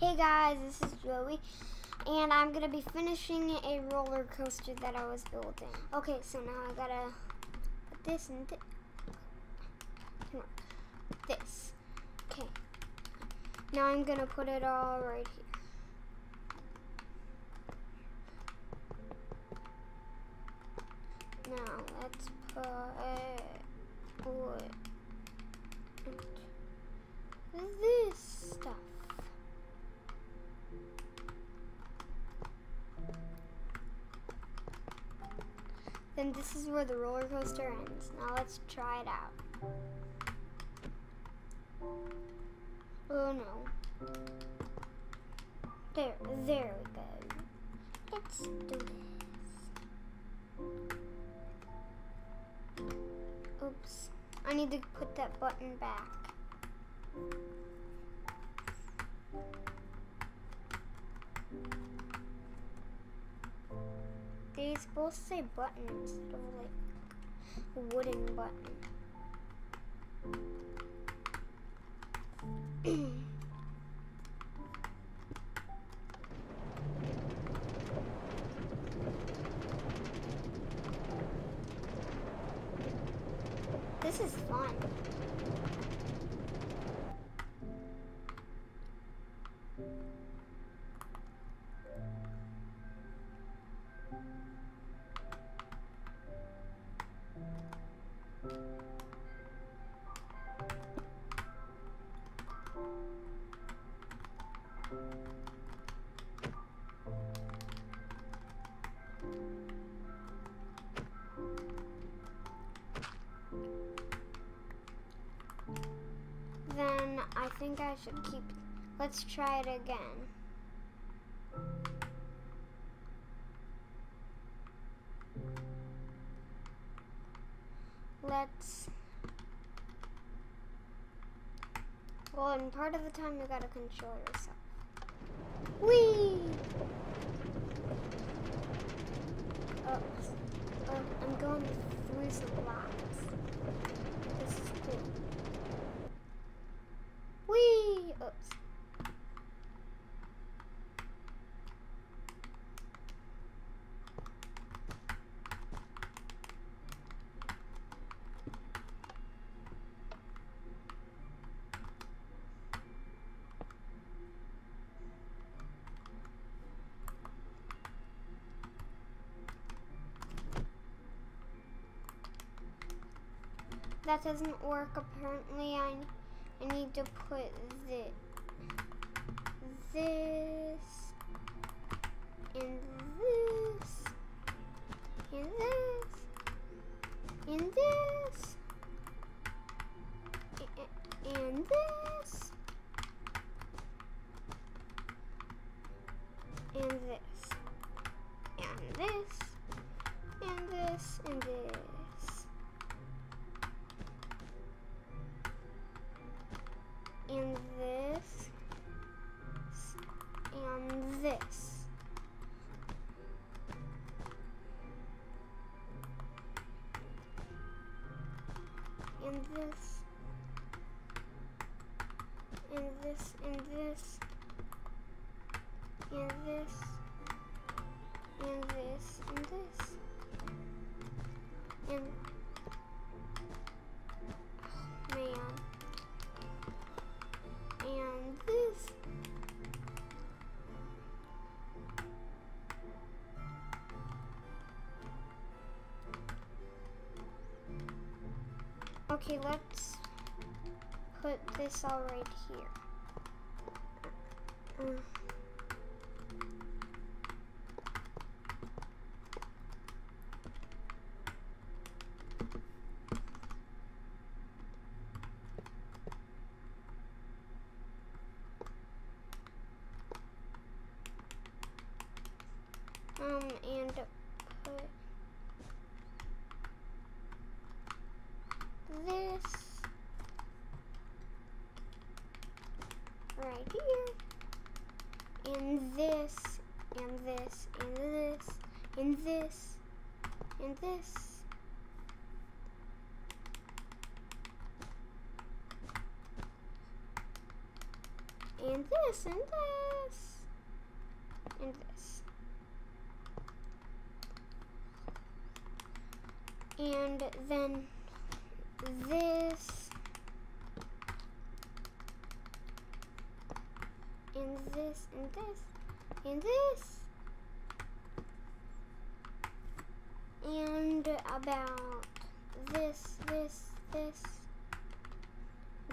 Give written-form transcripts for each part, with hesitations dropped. Hey guys, this is Joey, and I'm going to be finishing a roller coaster that I was building. Okay, so now I got to put this and this. Come on. This. Okay. Now I'm going to put it all right here. Now let's put this stuff. Then this is where the roller coaster ends. Now let's try it out. Oh no. There we go. Let's do this. Oops. I need to put that button back. They're supposed to say button instead of like wooden button. This is fun. Then I think I should keep, let's try it again. Well, and part of the time you gotta control yourself. Whee! Oh, I'm going through some blocks. This is cool. Whee! Oops. That doesn't work, apparently. I need to put this, and this, and this, and this, and this, and this, and this, and this, and this. And this, and this. And this, and this, and this, and this, and this, and this, and okay, let's put this all right here. And put this right here, and this, and this, and this, and this, and this, and this and this and this. And then this and this and this and this and about this.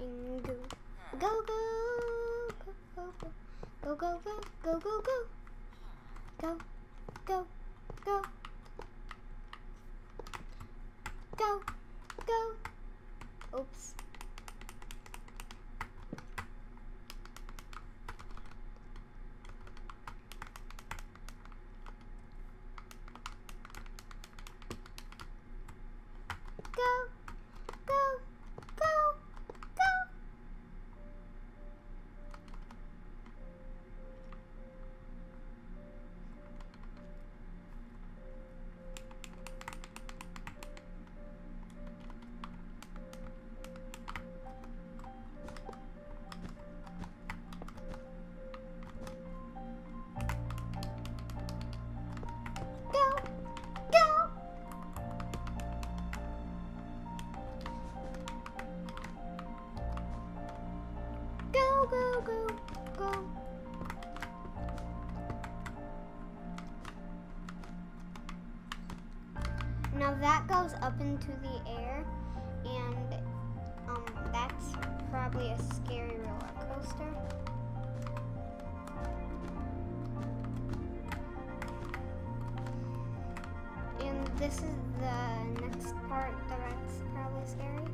and go. Go go go go go go go go go go go go. Go, go. Oops. Go, go, go, go. Go, go, go. Now that goes up into the air, and that's probably a scary roller coaster. And this is the next part that's probably scary.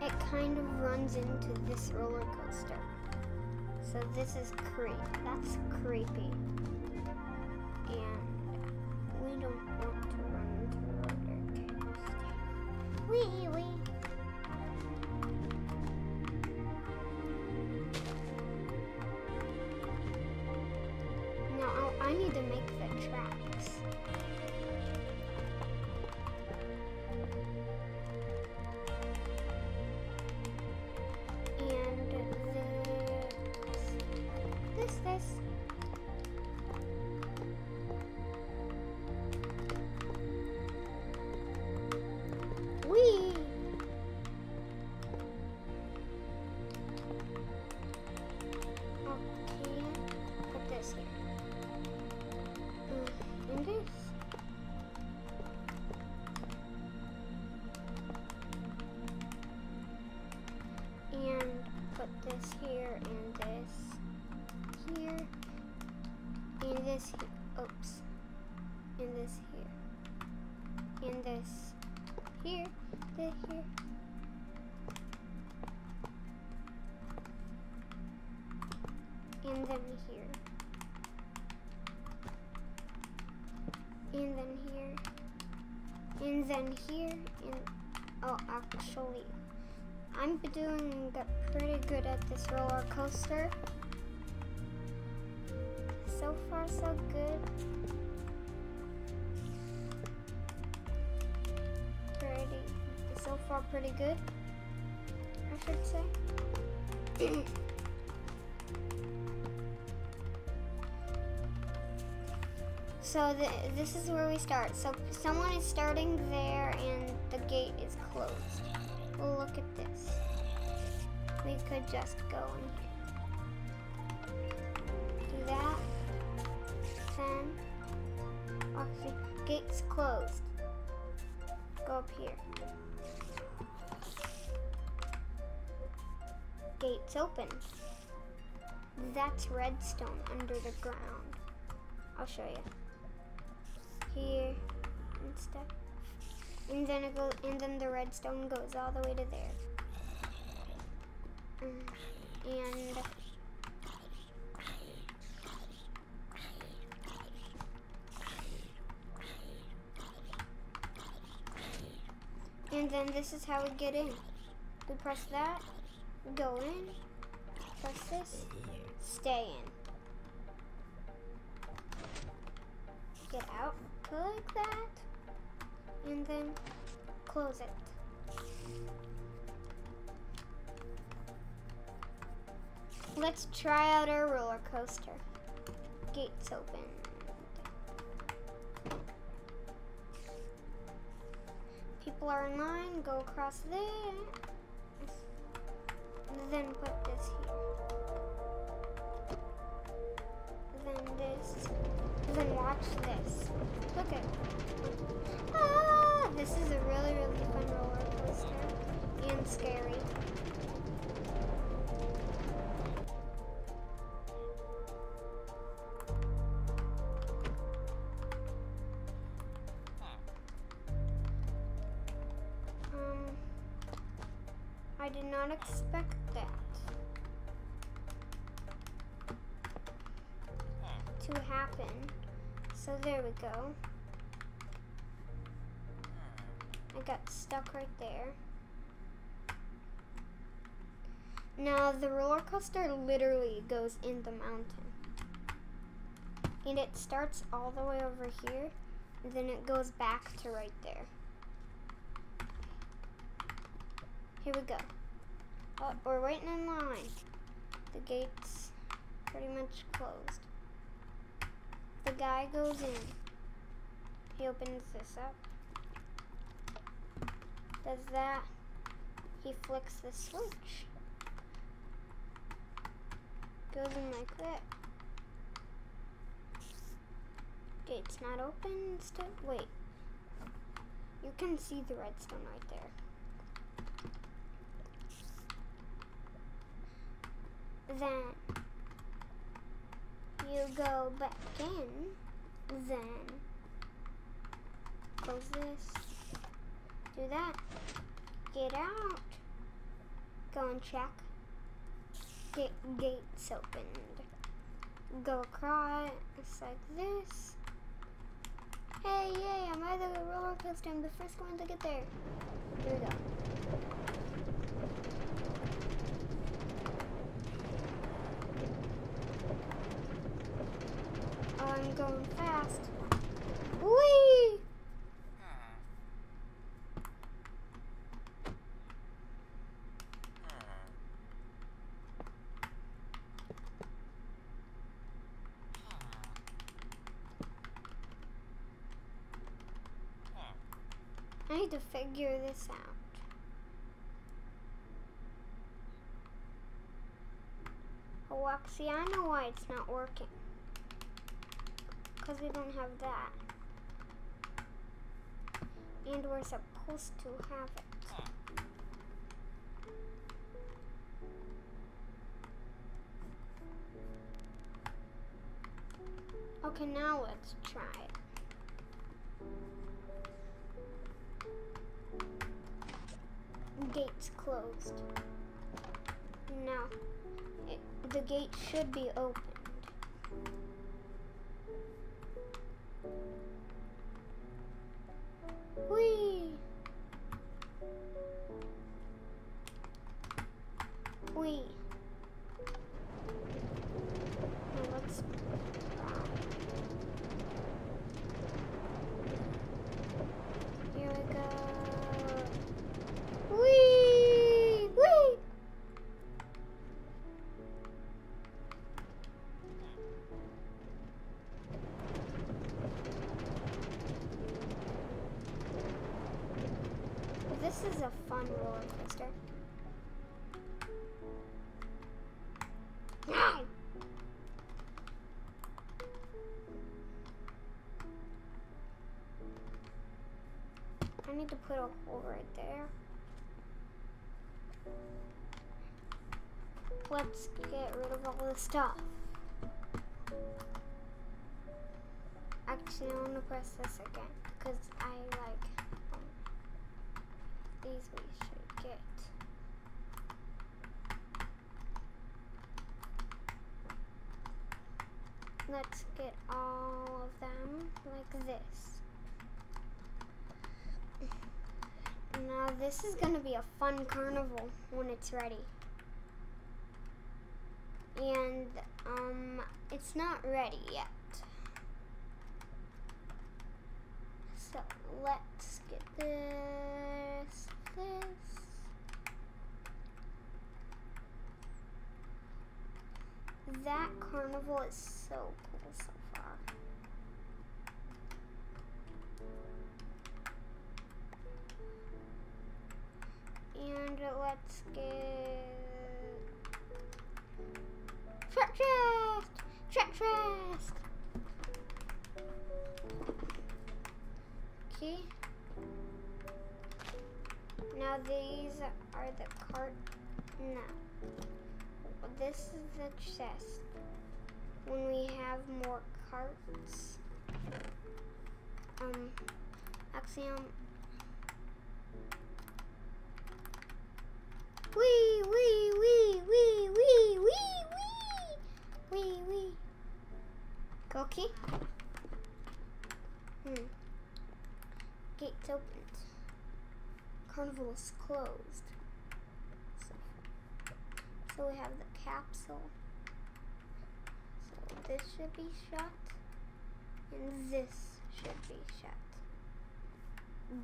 It kind of runs into this roller coaster. So this is creepy. That's creepy. And we don't want to run into a roller coaster. Wee-wee. Now I need to make the tracks. This here, oops, and this here, and this here, this here. And then here, and then here, and then here, and oh, actually, I'm doing pretty good at this roller coaster. So far, so good. So far, pretty good, I should say. So this is where we start. So someone is starting there and the gate is closed. Well, look at this. We could just go in here. Okay, gate's closed. Go up here. Gate's open. That's redstone under the ground. I'll show you. Here and stuff. And then it goes, and then the redstone goes all the way to there. And then this is how we get in. We press that, we go in, press this, stay in. Get out, click that, and then close it. Let's try out our roller coaster. Gates open. People are in line, go across there, and then put this here. Then this, and then watch this. Look at it. Ah, this is a really, really fun roller coaster, and scary. I did not expect that to happen. So there we go. I got stuck right there. Now the roller coaster literally goes in the mountain. And it starts all the way over here, and then it goes back to right there. Here we go. Oh, we're waiting in line. The gate's pretty much closed. The guy goes in. He opens this up. Does that. He flicks the switch. Goes in like that. Gate's not open still. Wait. You can see the redstone right there. Then you go back in, then close this, do that, get out, go and check, get gates opened, go across like this. Hey, yay, I'm at the roller coaster, I'm the first one to get there. Here we go. I'm going fast. Whee! I need to figure this out. Oh, see, I know why it's not working. Because we don't have that. And we're supposed to have it. Okay, now let's try it. Gate's closed. Now, the gate should be opened. Whee! Whee! Now let's try. Here we go. Whee! Whee! This is a fun roller coaster. No! I need to put a hole right there. Let's get rid of all the stuff. Actually, I want to press this again because I like. these we should get. Let's get all of them like this. Now this is gonna be a fun carnival when it's ready. And it's not ready yet. So let's get this. That carnival is so cool so far. And let's get Track Trask! Okay. Now these are the cart. No. This is the chest. When we have more carts. Axiom. Wee, wee, wee, wee, wee, wee, wee, wee, wee. Cookie? Gates opened. Carnival is closed. So we have the capsule. So this should be shut. And this should be shut.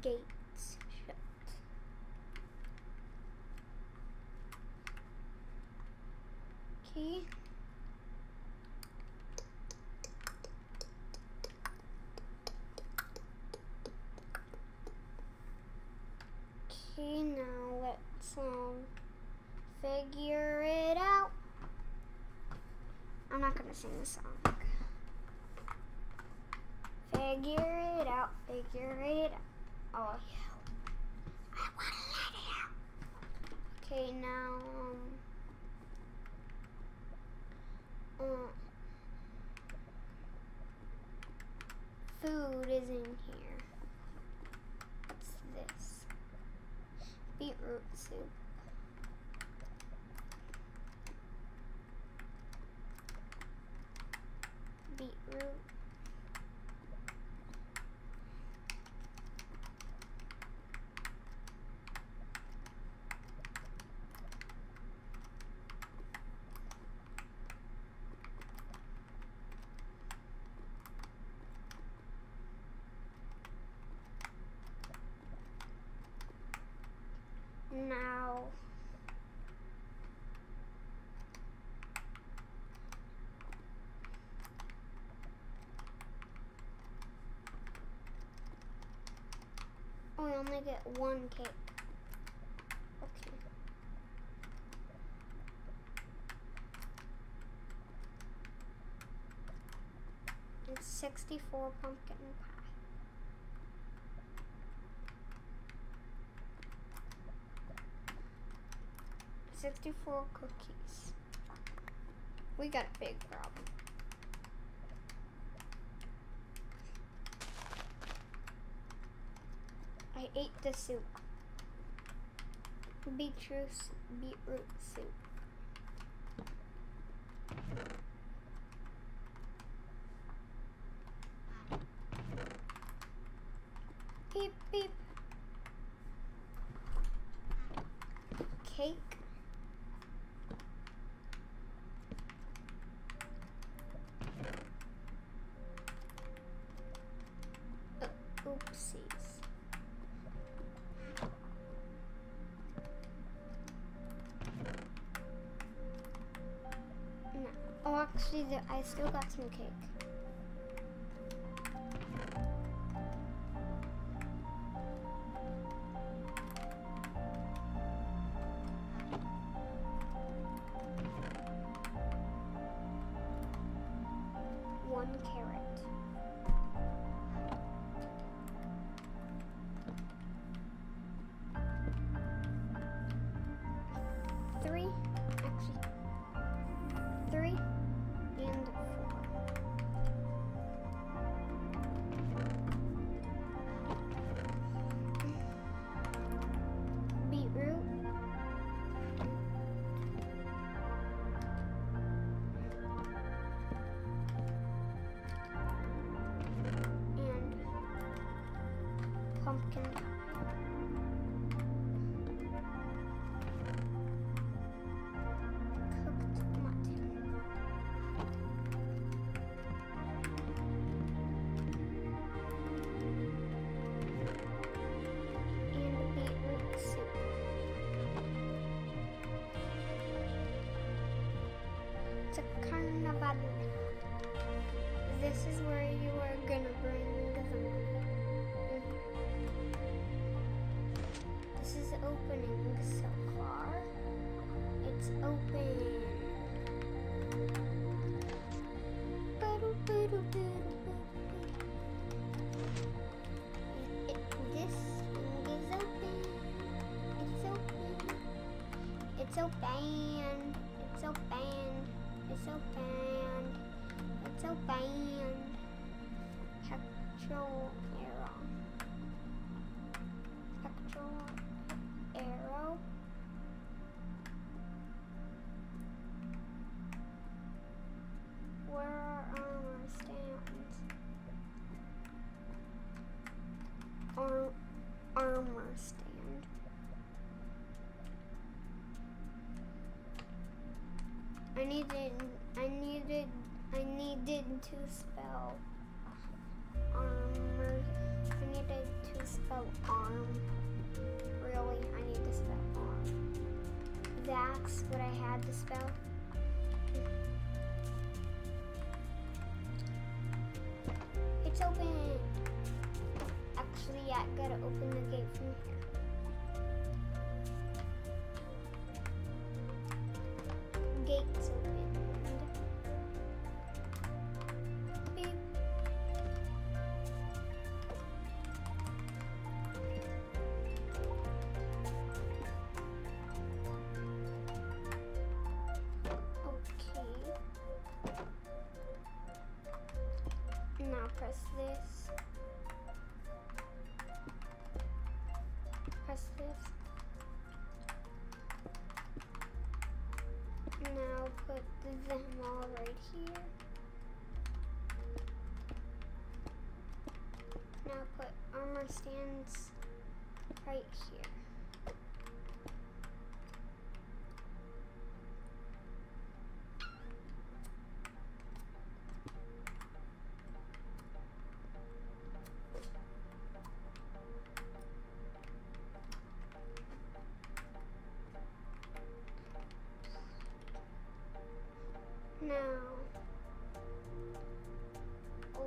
Gates shut. Okay. Okay, now let's figure it out. I'm not gonna sing the song. Figure it out, figure it out. Oh yeah, I wanna let it out. Okay, now food is in here. What's this? Beetroot soup. Beetroot. Now, we only get one cake. Okay. And 64 pumpkin pie. Fifty-four cookies. We got a big problem. I ate the soup. Beetroot soup. Beep beep. Cake. Oopsies. No. Oh, actually, I still got some cake. One carrot. to Carnaval. This is where you are gonna bring the money. This is opening so far. It's open. It's open. Spectral arrow. Where are armor stands? Armor stand. I needed to spell arm. That's what I had to spell. It's open. Actually, yeah, I gotta open the gate from here. Gate's open. Beep. Okay. Now press this. Press this. Now put them all right here. Now put armor stands right here. Now,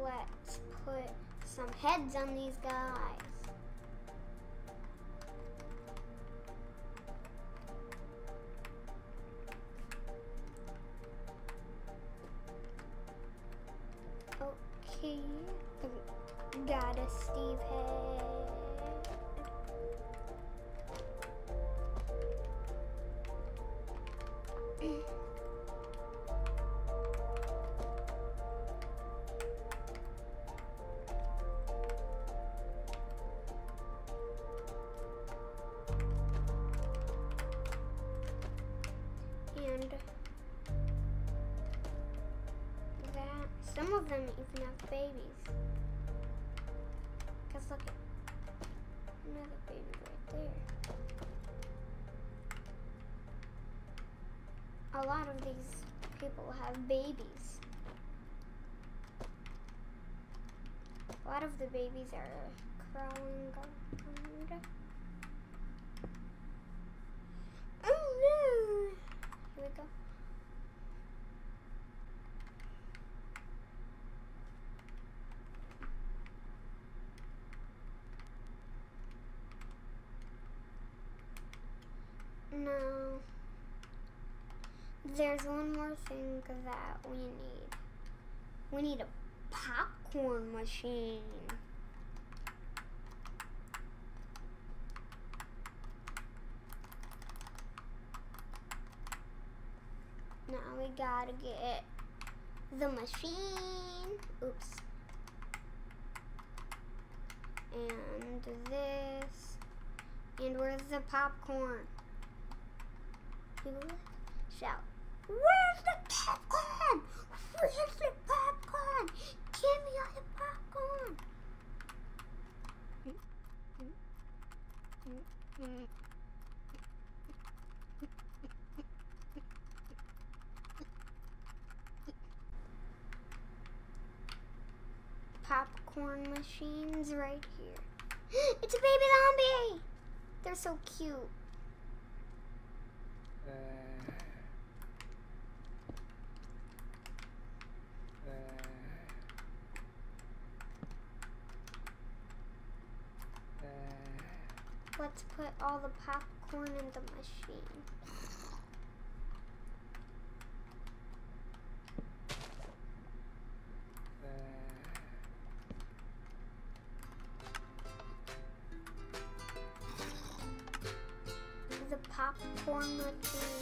let's put some heads on these guys. Okay, got a Steve head. Some of them even have babies. Cause look, another baby right there. A lot of these people have babies. A lot of the babies are crawling around. Oh no! Here we go. No, there's one more thing that we need. We need a popcorn machine. Now we gotta get the machine. Oops. And this. And where's the popcorn? Shout, where's the popcorn? Where's the popcorn? Give me all the popcorn. Popcorn machines right here. It's a baby zombie. They're so cute. put all the popcorn in the machine. The popcorn machine.